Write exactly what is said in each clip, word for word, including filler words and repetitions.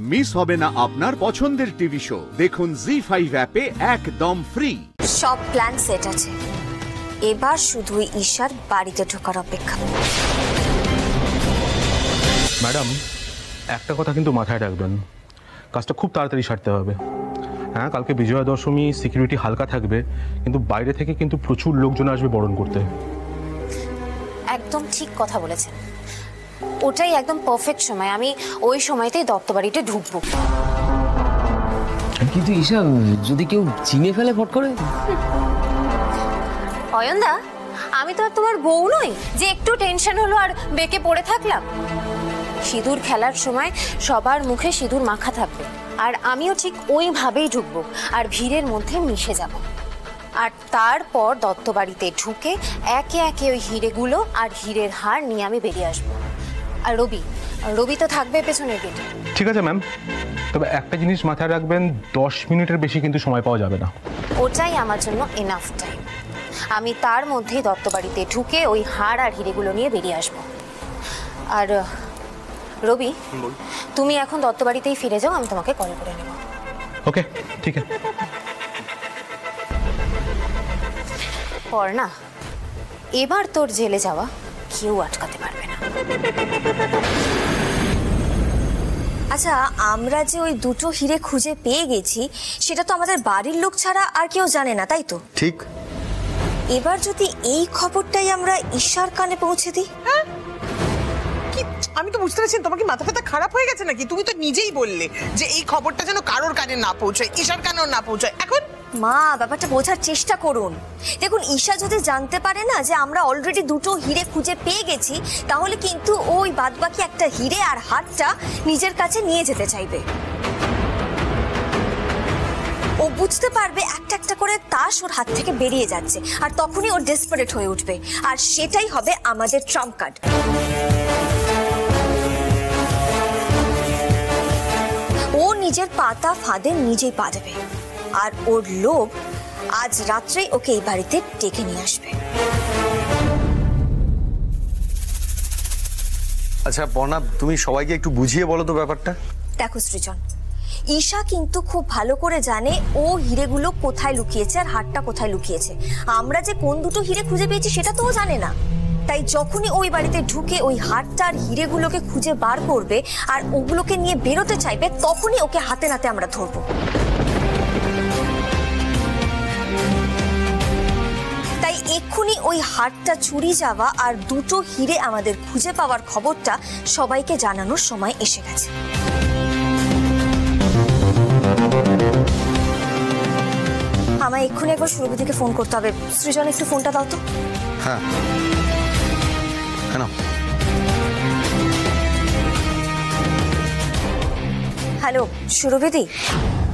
Miss होबे ना आपनार पछंदेर टीवी शो देखुन ज़ी फाइव ऐपे एकदम फ्री। सब प्लान सेट आछे, एबार शुधु ईशार बाड़ीते ढोकार अपेक्षा। मैडम एकटा कथा किन्तु माथाय राखबेन, काजटा खूब ताड़ाताड़ी सारते होबे। हाँ, कालके विजया दशमी, सिक्यूरिटी हालका थाकबे, किन्तु बाइरे थेके किन्तु प्रचुर लोकजन आसबे बरण करते। एकदम ठीक कथा बोलेछेन। ওটাই একদম পারফেক্ট সময়, আমি ওই সময়তেই দপ্তরবাড়িতে ঢুকবো। কিন্তু ঈশা যদি কেউ চিনে ফেলে ফট করে? অয়নদা, আমি তো তোমার বউ নই যে একটু টেনশন হলো আর বেঁকে পড়ে থাকলাম। সিঁদুর খেলার সময় সবার মুখে সিঁদুর মাখা থাকবে, আর আমিও ঠিক ওইভাবেই ঢুকবো আর ভিড়ের মধ্যে মিশে যাব। আর তারপর দপ্তরবাড়িতে ঢুকে একে একে ওই হিরেগুলো আর হিরের হার নিয়ে আমি বেরিয়ে আসবো। আর রবি রবি তো থাকবে পেছনের গেটে। ঠিক আছে ম্যাম, তবে একটা জিনিস মাথায় রাখবেন, দশ মিনিটের বেশি কিন্তু সময় পাওয়া যাবে না। ওটাই আমার জন্য এনাফ টাইম, আমি তার মধ্যেই দপ্তরবাড়িতে ঢুকে ওই হার আর হিরেগুলো নিয়ে বেরিয়ে আসব। আর রবি, তুমি এখন দপ্তরবাড়িতেই ফিরে যাও, আমি তোমাকে কল করে নেব। ওকে, ঠিক আছে। পর না এবার তোর জেলে যাওয়া কেউ আটকাতে পারবে না। আচ্ছা, আমরা যে ওই দুটো হিরে খুঁজে পেয়ে গেছি সেটা তো আমাদের বাড়ির লোক ছাড়া আর কেউ জানে না, তাই তো? ঠিক। এবার যদি এই খবরটাই আমরা ঈশার কানে পৌঁছে দিই? হ্যাঁ, আমি তো বুঝতে পারছি তোমার কি মাথা ফাতা খারাপ হয়ে গেছে নাকি? তুমি তো নিজেই বললে যে এই খবরটা যেন কারোর কানে না পৌঁছায়, ঈশার কানেও না পৌঁছায়। এখন মা, ব্যাপারটা বোঝার চেষ্টা করুন। দেখুন, ঈশা যদি জানতে পারে না যে আমরা অলরেডি দুটো হিরে খুঁজে পেয়ে গেছি, তাহলে কিন্তু ওই বাদবাকি একটা হিরে আর হাতটা নিজের কাছে নিয়ে যেতে চাইবে। ও বুঝতে পারবে একটা একটা করে তাস ওর হাত থেকে বেরিয়ে যাচ্ছে, আর তখনই ওর ডেসপারেট হয়ে উঠবে, আর সেটাই হবে আমাদের ট্রাম্প কার্ড। ও নিজের পাতা ফাঁদে নিজেই পা দেবে, আর ওর লোভ আজ রাত্রেই ওকে এই বাড়িতে ডেকে নিয়ে আসবে। আচ্ছা বনা, তুমি সবাইকে একটু বুঝিয়ে বলো তো ব্যাপারটা। দেখো সৃজন, ঈশা কিন্তু খুব ভালো করে জানে ও হিরেগুলো কোথায় লুকিয়েছে আর হারটা কোথায় লুকিয়েছে। আমরা যে কোন দুটো হিরে খুঁজে পেয়েছি সেটা তো ও জানে না, তাই যখনই ওই বাড়িতে ঢুকে ওই হারটা আর হিরেগুলোকে খুঁজে বার করবে আর ওগুলোকে নিয়ে বেরোতে চাইবে, তখনই ওকে হাতে নাতে আমরা ধরবো। তাই এক্ষুনি ওই হারটা চুরি যাওয়া আর দুটো হিরে আমাদের খুঁজে পাওয়ার খবরটা সবাইকে জানানোর সময় এসে গেছে। আমার এক্ষুনি একবার সুরভিকে ফোন করতে হবে। সৃজন, একটু ফোনটা দাও তো। হ্যাঁ হ্যালো হ্যালো সুরভিদি,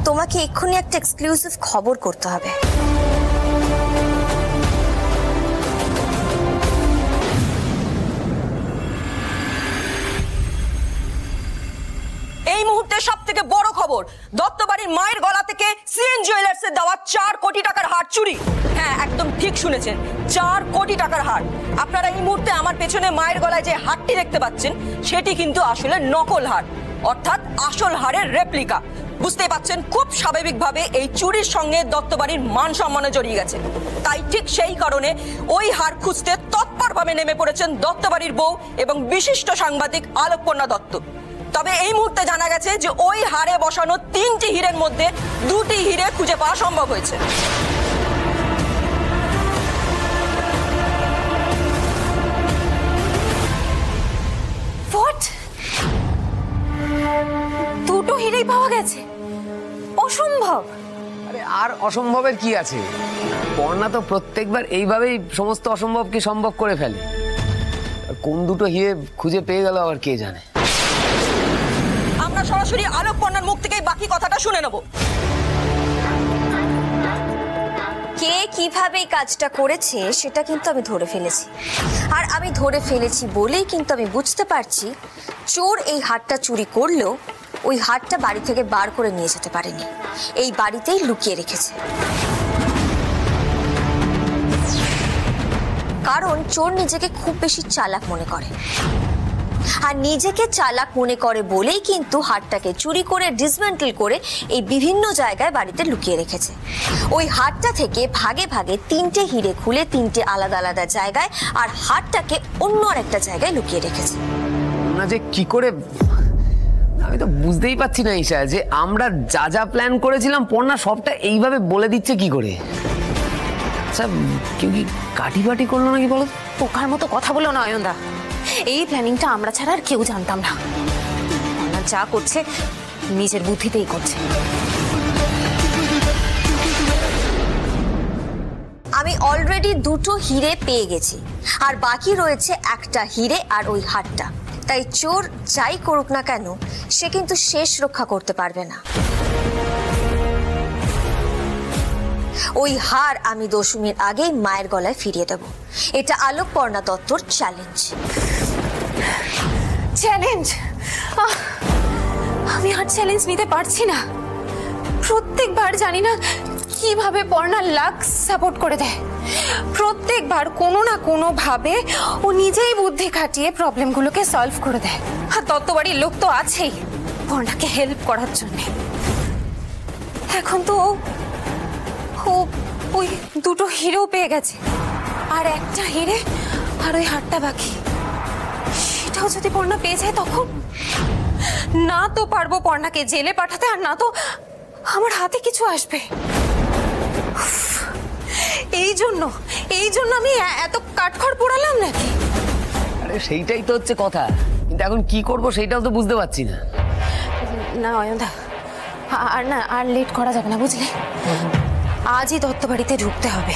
তোমাকে এক্ষুনি একটা এক্সক্লুসিভ খবর করতে হবে। এই মুহূর্তে সবথেকে বড় খবর, দত্তবাড়ির মায়ের গলা থেকে সিএন জুয়েলার্সের দেওয়া চার কোটি টাকার হার চুরি। হ্যাঁ, একদম ঠিক শুনেছেন, চার কোটি টাকার হার। আপনারা এই মুহূর্তে আমার পেছনে মায়ের গলায় যে হারটি দেখতে পাচ্ছেন সেটি কিন্তু আসলে নকল হার, অর্থাৎ আসল হারের রেপ্লিকা। বুঝতে পারছেন, খুব স্বাভাবিকভাবে এই চুরির সঙ্গে দত্তবাড়ির মান সম্মানও জড়িয়ে গেছে। তাই ঠিক সেই কারণে ওই হার খুঁজতে তৎপরভাবে নেমে পড়েছেন দত্তবাড়ির বউ এবং বিশিষ্ট সাংবাদিক আলোকপর্ণা দত্ত। তবে এই মুহূর্তে জানা গেছে যে ওই হারে বসানো তিনটি হীরের মধ্যে দুটি হীরে খুঁজে পাওয়া সম্ভব হয়েছে। What? দুটো হীরেই পাওয়া গেছে? অসম্ভব। আরে আর অসম্ভবের কি আছে? বর্ণা তো প্রত্যেকবার এইভাবেই সমস্ত অসম্ভবকে সম্ভব করে ফেলে। কোন দুটো হীরে খুঁজে পেয়ে গেল আবার কে জানে। সরাসরি আলোকপর্ণার মুখ থেকে বাকি কথাটা শুনে নেব। কে কিভাবে কাজটা করেছে সেটা কিন্তু আমি ধরে ফেলেছি, আর আমি ধরে ফেলেছি বলেই কিন্তু আমি বুঝতে পারছি চোর এই হারটা চুরি করলেও ওই হারটা বাড়ি থেকে বার করে নিয়ে যেতে পারেনি, এই বাড়িতেই লুকিয়ে রেখেছে। কারণ চোর নিজেকে খুব বেশি চালাক মনে করে, আর নিজেকে চালাক মনে করে বলেই কিন্তু হারটাকে চুরি করে ডিসমেন্টল করে এই বিভিন্ন জায়গায় বাড়িতে লুকিয়ে রেখেছে। ওই হারটা থেকে ভাগে ভাগে তিনটে হিরে খুলে তিনটে আলাদা আলাদা জায়গায় আর হারটাকে অন্য আরেকটা জায়গায় লুকিয়ে রেখেছে। না যে কি করে আমি তো বুঝতেই পারছি না ঈশা, যে আমরা যা যা প্ল্যান করেছিলাম পর্ণা সবটা এইভাবে বলে দিচ্ছে কি করে। আচ্ছা কেউ কি কাটি বাটি করলো নাকি বলো? পোকার মতো কথা বলো না অয়নদা, এই প্ল্যানিংটা আমরা ছাড়া আর কেউ জানতাম না। পর্ণা যা করছে নিজের বুদ্ধিতেই করছে। আমি অলরেডি দুটো হিরে পেয়ে গেছি আর বাকি রয়েছে একটা হিরে আর ওই হারটা। তাই চোর যাই করুক না কেন সে কিন্তু শেষ রক্ষা করতে পারবে না। ওই হার আমি দশমীর আগেই মায়ের গলায় ফিরিয়ে দেব, এটা আলোক পর্ণা দত্তর চ্যালেঞ্জ। চ্যালেঞ্জ? আমি আর চ্যালেঞ্জ নিতে পারছি না। প্রত্যেকবার জানি না কিভাবে পর্ণা লাক সাপোর্ট করে দেয়। প্রত্যেকবার কোনো না কোনো ভাবে ও নিজেই বুদ্ধি খাটিয়ে প্রবলেমগুলোকে সলভ করে দেয়। আর ততবারই লোক তো আছেই পর্ণাকে হেল্প করার জন্য। এখন তো ও ওই দুটো হিরো পেয়ে গেছে আর একটা হিরে আর ওই হারটা বাকি, সেটাও যদি পর্ণা পেয়ে যায় তখন না তো পারবো পর্ণাকে জেলে পাঠাতে আর না তো আমার হাতে কিছু আসবে। এই জন্য এই জন্য আমি এত কাঠখড় পোড়ালাম নাকি? আরে সেইটাই তো হচ্ছে কথা, কিন্তু এখন কি করব সেটাও তো বুঝতে পারছি না। না অয়নদা, আর না আর লেট করা যাবে না বুঝলে, আজই দত্ত বাড়িতে ঢুকতে হবে।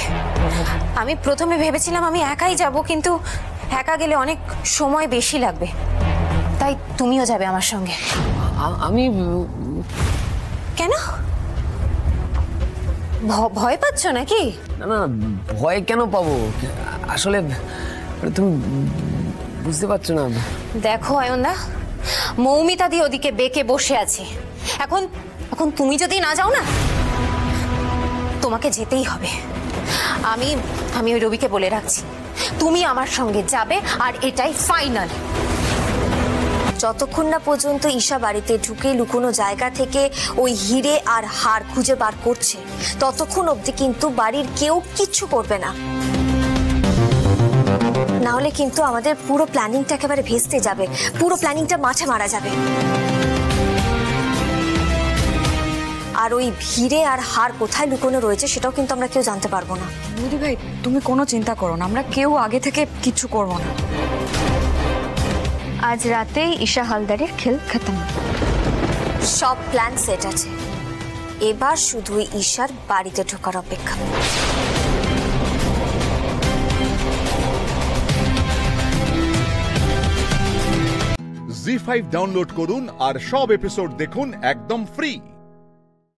আমি প্রথমে ভেবেছিলাম আমি একাই যাব, কিন্তু একা গেলে অনেক সময় বেশি লাগবে, তাই তুমিও যাবে আমার সঙ্গে। আমি কেন? ভয় পাচ্ছ নাকি? না না, ভয় কেন পাবো? আসলে তুমি বুঝতে পারছো না। দেখো অয়নদা, মৌমিতাদি ওদিকে বেঁকে বসে আছে, এখন এখন তুমি যদি না যাও না তোমাকে যেতেই হবে। আমি আমি ওই রবিকে বলে রাখছি, তুমি আমার সঙ্গে যাবে আর এটাই ফাইনাল। যতক্ষণ না পর্যন্ত ঈশা বাড়িতে ঢুকে লুকোনো জায়গা থেকে ওই হিরে আর হার খুঁজে বার করছে ততক্ষণ অবধি কিন্তু বাড়ির কেউ কিচ্ছু করবে না, না হলে কিন্তু আমাদের পুরো প্ল্যানিংটা একেবারে ভেস্তে যাবে, পুরো প্ল্যানিংটা মাঠে মারা যাবে। আর ওই ভিড়ে আর হার কোথায় লুকোনো রয়েছে সেটাও কিন্তু আমরা কেউ জানতে পারবো না। দিদি ভাই তুমি কোনো চিন্তা করো না, আমরা কেউ আগে থেকে কিছু করবো না। আজ রাতেই ঈশা হালদারের খেল খতম, সব প্ল্যান সেট আছে। এবার শুধু ঈশার বাড়িতে ঢোকার অপেক্ষা। জি ফাইভ ডাউনলোড করুন আর সব এপিসোড দেখুন একদম ফ্রি।